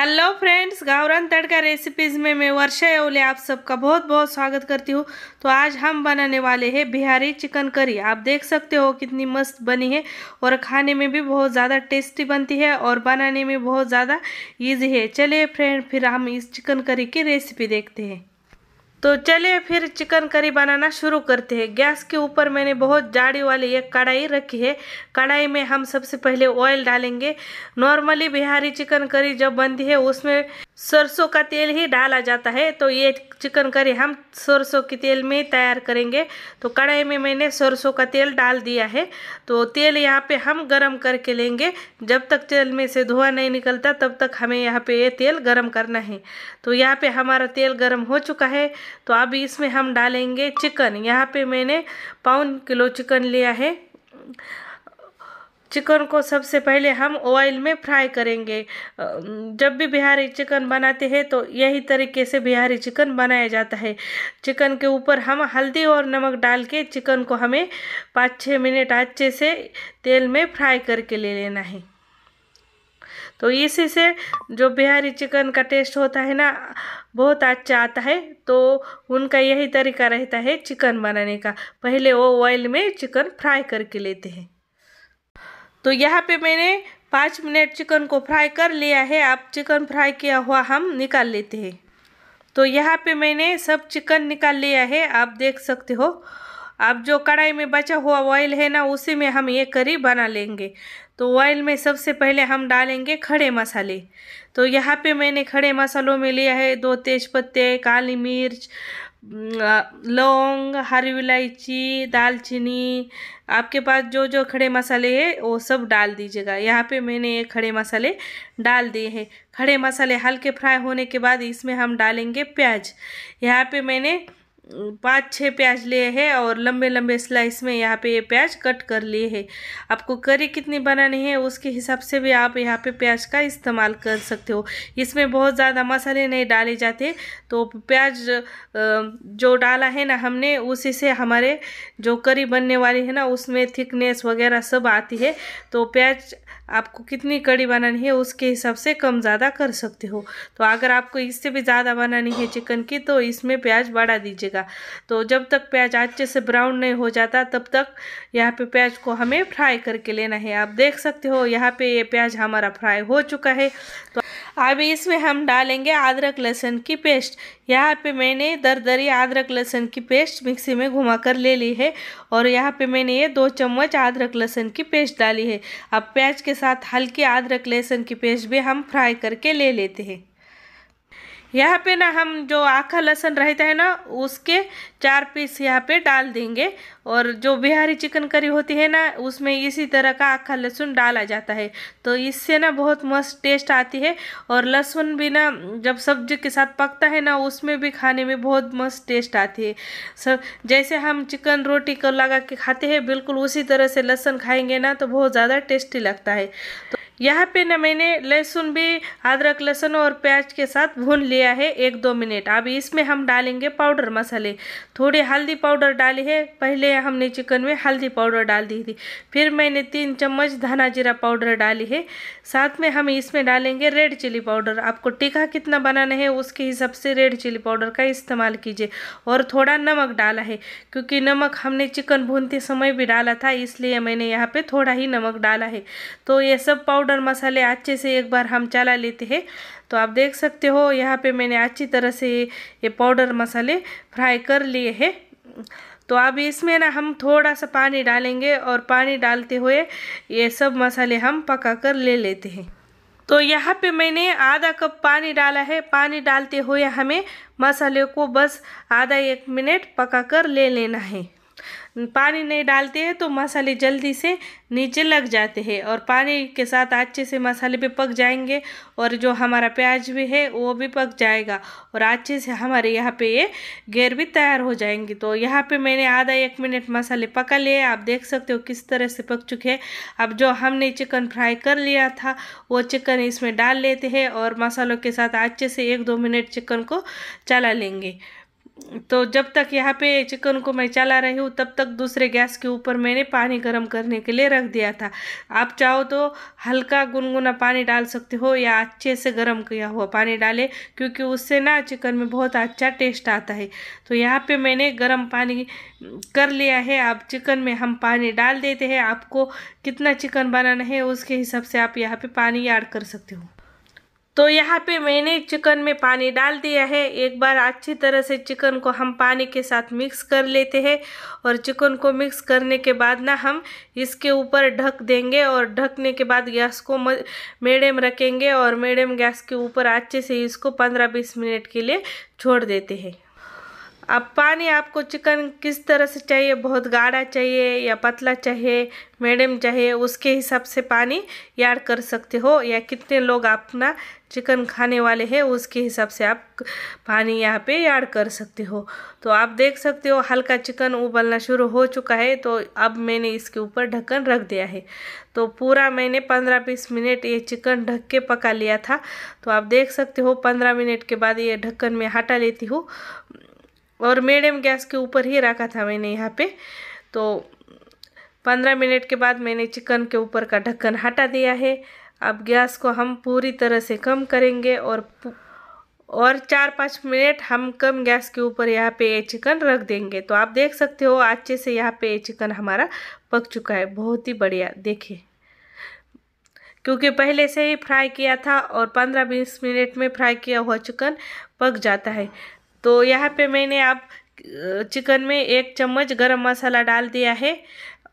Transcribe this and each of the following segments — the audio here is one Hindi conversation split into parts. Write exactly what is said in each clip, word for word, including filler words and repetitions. Hello friends, Gavran Tadka recipes में मैं वर्षा ओले आप सबका बहुत बहुत स्वागत करती हूँ। तो आज हम बनाने वाले हैं बिहारी चिकन करी। आप देख सकते हो कितनी मस्त बनी है और खाने में भी बहुत ज़्यादा टेस्टी बनती है और बनाने में बहुत ज़्यादा इजी है। चलिए फ्रेंड, फिर हम इस चिकन करी की रेसिपी देखते हैं। तो चलिए फिर चिकन करी बनाना शुरू करते हैं। गैस के ऊपर मैंने बहुत जाड़ी वाली एक कढ़ाई रखी है। कढ़ाई में हम सबसे पहले ऑयल डालेंगे। नॉर्मली बिहारी चिकन करी जब बनती है उसमें सरसों का तेल ही डाला जाता है, तो ये चिकन करी हम सरसों के तेल में तैयार करेंगे। तो कढ़ाई में मैंने सरसों का तेल डाल दिया है। तो तेल यहाँ पे हम गरम करके लेंगे। जब तक तेल में से धुआं नहीं निकलता तब तक हमें यहाँ पे ये तेल गरम करना है। तो यहाँ पे हमारा तेल गरम हो चुका है। तो अब इसमें हम डालेंगे चिकन। यहाँ पे मैंने पौन किलो चिकन लिया है। चिकन को सबसे पहले हम ऑयल में फ्राई करेंगे। जब भी बिहारी चिकन बनाते हैं तो यही तरीके से बिहारी चिकन बनाया जाता है। चिकन के ऊपर हम हल्दी और नमक डाल के चिकन को हमें पाँच छः मिनट अच्छे से तेल में फ्राई करके ले लेना है। तो इसी से जो बिहारी चिकन का टेस्ट होता है ना, बहुत अच्छा आता है। तो उनका यही तरीका रहता है चिकन बनाने का, पहले वो ऑयल में चिकन फ्राई करके लेते हैं। तो यहाँ पे मैंने पाँच मिनट चिकन को फ्राई कर लिया है। अब चिकन फ्राई किया हुआ हम निकाल लेते हैं। तो यहाँ पे मैंने सब चिकन निकाल लिया है, आप देख सकते हो। अब जो कढ़ाई में बचा हुआ ऑयल है ना, उसी में हम ये करी बना लेंगे। तो ऑयल में सबसे पहले हम डालेंगे खड़े मसाले। तो यहाँ पे मैंने खड़े मसालों में लिया है दो तेज़पत्ते, काली मिर्च, लौंग, हरी इलायची, दालचीनी। आपके पास जो जो खड़े मसाले हैं वो सब डाल दीजिएगा। यहाँ पे मैंने ये खड़े मसाले डाल दिए हैं। खड़े मसाले हल्के फ्राई होने के बाद इसमें हम डालेंगे प्याज। यहाँ पे मैंने पाँच छः प्याज लिए हैं और लंबे लंबे स्लाइस में यहाँ पे ये प्याज कट कर लिए हैं। आपको करी कितनी बनानी है उसके हिसाब से भी आप यहाँ पे प्याज का इस्तेमाल कर सकते हो। इसमें बहुत ज़्यादा मसाले नहीं डाले जाते। तो प्याज जो डाला है ना हमने, उसी से हमारे जो करी बनने वाली है ना उसमें थिकनेस वगैरह सब आती है। तो प्याज आपको कितनी कड़ी बनानी है उसके हिसाब से कम ज़्यादा कर सकते हो। तो अगर आपको इससे भी ज़्यादा बनानी है चिकन की तो इसमें प्याज बढ़ा दीजिएगा। तो जब तक प्याज अच्छे से ब्राउन नहीं हो जाता तब तक यहाँ पे प्याज को हमें फ्राई करके लेना है। आप देख सकते हो यहाँ पे ये प्याज हमारा फ्राई हो चुका है। तो अब इसमें हम डालेंगे अदरक लहसुन की पेस्ट। यहाँ पे मैंने दरदरी अदरक लहसुन की पेस्ट मिक्सी में घुमा कर ले ली है और यहाँ पे मैंने ये दो चम्मच अदरक लहसुन की पेस्ट डाली है। अब प्याज के साथ हल्की अदरक लहसुन की पेस्ट भी हम फ्राई करके ले लेते हैं। यहाँ पे ना हम जो आखा लहसुन रहता है ना उसके चार पीस यहाँ पे डाल देंगे। और जो बिहारी चिकन करी होती है ना उसमें इसी तरह का आखा लहसुन डाला जाता है। तो इससे ना बहुत मस्त टेस्ट आती है। और लहसुन भी ना जब सब्जी के साथ पकता है ना उसमें भी खाने में बहुत मस्त टेस्ट आती है। सब जैसे हम चिकन रोटी को लगा के खाते हैं बिल्कुल उसी तरह से लहसुन खाएंगे ना तो बहुत ज़्यादा टेस्टी लगता है। तो यहाँ पे ना मैंने लहसुन भी अदरक लहसुन और प्याज के साथ भून लिया है एक दो मिनट। अब इसमें हम डालेंगे पाउडर मसाले। थोड़ी हल्दी पाउडर डाली है, पहले हमने चिकन में हल्दी पाउडर डाल दी थी। फिर मैंने तीन चम्मच धना जीरा पाउडर डाली है। साथ में हम इसमें डालेंगे रेड चिली पाउडर। आपको तीखा कितना बनाना है उसके हिसाब से रेड चिली पाउडर का इस्तेमाल कीजिए। और थोड़ा नमक डाला है, क्योंकि नमक हमने चिकन भूनते समय भी डाला था, इसलिए मैंने यहाँ पर थोड़ा ही नमक डाला है। तो ये सब पाउडर मसाले अच्छे से एक बार हम चला लेते हैं। तो आप देख सकते हो यहाँ पे मैंने अच्छी तरह से ये पाउडर मसाले फ्राई कर लिए हैं। तो अब इसमें ना हम थोड़ा सा पानी डालेंगे और पानी डालते हुए ये सब मसाले हम पका कर ले लेते हैं। तो यहाँ पे मैंने आधा कप पानी डाला है। पानी डालते हुए हमें मसाले को बस आधा एक मिनट पका कर ले लेना है। पानी नहीं डालते हैं तो मसाले जल्दी से नीचे लग जाते हैं और पानी के साथ अच्छे से मसाले भी पक जाएंगे और जो हमारा प्याज भी है वो भी पक जाएगा और अच्छे से हमारे यहाँ पे ये घेर भी तैयार हो जाएंगे। तो यहाँ पे मैंने आधा एक मिनट मसाले पका लिए। आप देख सकते हो किस तरह से पक चुके हैं। अब जो हमने चिकन फ्राई कर लिया था वो चिकन इसमें डाल लेते हैं और मसालों के साथ अच्छे से एक दो मिनट चिकन को चला लेंगे। तो जब तक यहाँ पे चिकन को मैं चला रही हूँ तब तक दूसरे गैस के ऊपर मैंने पानी गर्म करने के लिए रख दिया था। आप चाहो तो हल्का गुनगुना पानी डाल सकते हो या अच्छे से गर्म किया हुआ पानी डालें, क्योंकि उससे ना चिकन में बहुत अच्छा टेस्ट आता है। तो यहाँ पे मैंने गर्म पानी कर लिया है। अब चिकन में हम पानी डाल देते हैं। आपको कितना चिकन बनाना है उसके हिसाब से आप यहाँ पर पानी ऐड कर सकते हो। तो यहाँ पे मैंने चिकन में पानी डाल दिया है। एक बार अच्छी तरह से चिकन को हम पानी के साथ मिक्स कर लेते हैं और चिकन को मिक्स करने के बाद ना हम इसके ऊपर ढक देंगे और ढकने के बाद गैस को मीडियम रखेंगे और मीडियम गैस के ऊपर अच्छे से इसको पंद्रह बीस मिनट के लिए छोड़ देते हैं। अब पानी आपको चिकन किस तरह से चाहिए, बहुत गाढ़ा चाहिए या पतला चाहिए, मीडियम चाहिए, उसके हिसाब से पानी ऐड कर सकते हो या कितने लोग अपना चिकन खाने वाले हैं उसके हिसाब से आप पानी यहाँ पे ऐड कर सकते हो। तो आप देख सकते हो हल्का चिकन उबलना शुरू हो चुका है। तो अब मैंने इसके ऊपर ढक्कन रख दिया है। तो पूरा मैंने पंद्रह बीस मिनट ये चिकन ढक के पका लिया था। तो आप देख सकते हो पंद्रह मिनट के बाद ये ढक्कन में हटा लेती हूँ और मीडियम गैस के ऊपर ही रखा था मैंने यहाँ पे। तो पंद्रह मिनट के बाद मैंने चिकन के ऊपर का ढक्कन हटा दिया है। अब गैस को हम पूरी तरह से कम करेंगे और और चार पाँच मिनट हम कम गैस के ऊपर यहाँ पे ये चिकन रख देंगे। तो आप देख सकते हो अच्छे से यहाँ पे ये चिकन हमारा पक चुका है। बहुत ही बढ़िया, देखिए, क्योंकि पहले से ही फ्राई किया था और पंद्रह बीस मिनट में फ्राई किया हुआ चिकन पक जाता है। तो यहाँ पे मैंने आप चिकन में एक चम्मच गरम मसाला डाल दिया है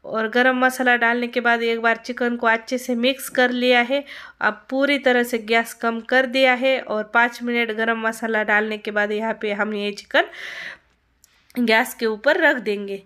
और गरम मसाला डालने के बाद एक बार चिकन को अच्छे से मिक्स कर लिया है। अब पूरी तरह से गैस कम कर दिया है और पाँच मिनट गरम मसाला डालने के बाद यहाँ पे हम ये चिकन गैस के ऊपर रख देंगे।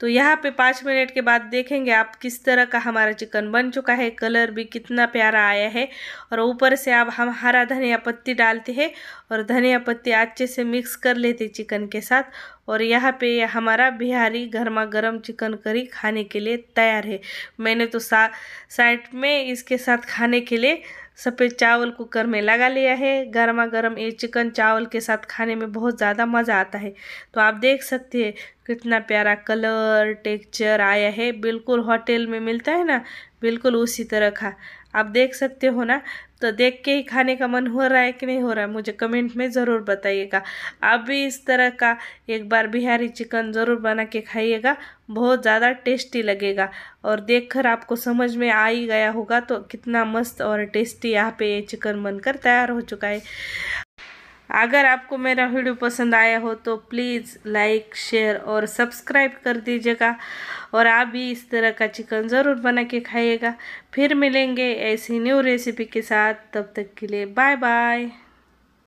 तो यहाँ पे पाँच मिनट के बाद देखेंगे आप किस तरह का हमारा चिकन बन चुका है। कलर भी कितना प्यारा आया है और ऊपर से अब हम हरा धनिया पत्ती डालते हैं और धनिया पत्ती अच्छे से मिक्स कर लेते चिकन के साथ। और यहाँ पे यह हमारा बिहारी गर्मा गर्म चिकन करी खाने के लिए तैयार है। मैंने तो सा साइड में इसके साथ खाने के लिए सफ़ेद चावल कुकर में लगा लिया है। गर्मा गर्म ये चिकन चावल के साथ खाने में बहुत ज़्यादा मज़ा आता है। तो आप देख सकते हैं कितना प्यारा कलर टेक्सचर आया है, बिल्कुल होटल में मिलता है ना, बिल्कुल उसी तरह का। आप देख सकते हो ना, तो देख के ही खाने का मन हो रहा है कि नहीं हो रहा है, मुझे कमेंट में ज़रूर बताइएगा। आप भी इस तरह का एक बार बिहारी चिकन ज़रूर बना के खाइएगा, बहुत ज़्यादा टेस्टी लगेगा। और देखकर आपको समझ में आ ही गया होगा तो कितना मस्त और टेस्टी यहाँ पे ये चिकन बनकर तैयार हो चुका है। अगर आपको मेरा वीडियो पसंद आया हो तो प्लीज़ लाइक, शेयर और सब्सक्राइब कर दीजिएगा। और आप भी इस तरह का चिकन ज़रूर बना के खाइएगा। फिर मिलेंगे ऐसी न्यू रेसिपी के साथ, तब तक के लिए बाय बाय।